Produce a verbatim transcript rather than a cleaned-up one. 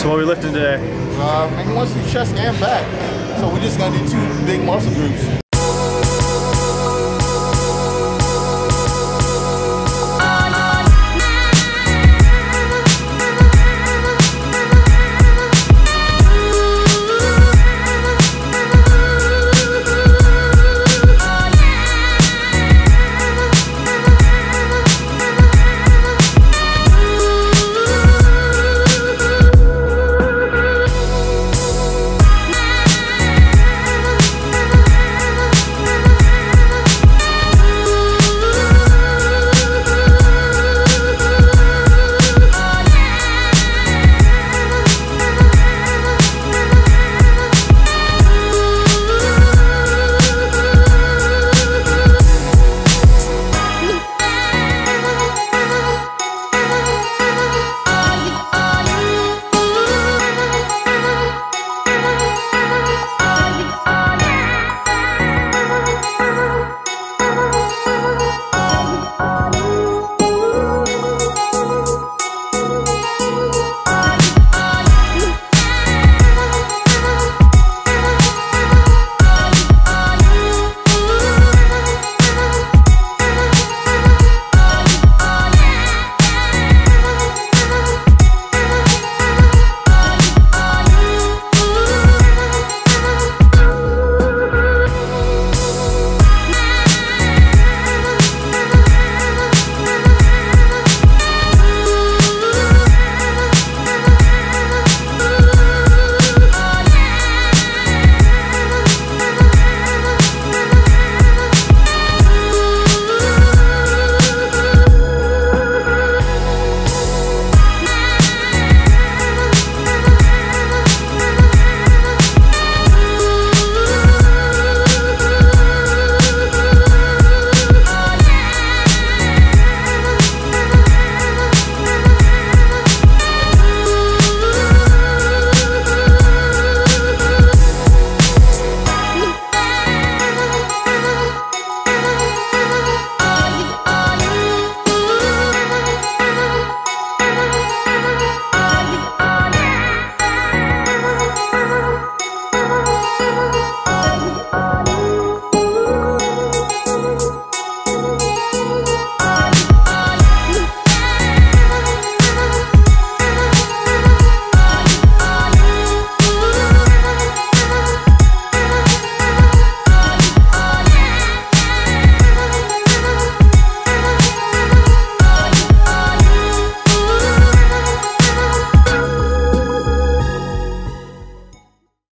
So what are we lifting today? Uh, I'm mostly chest and back. So we're just gonna do two big muscle groups.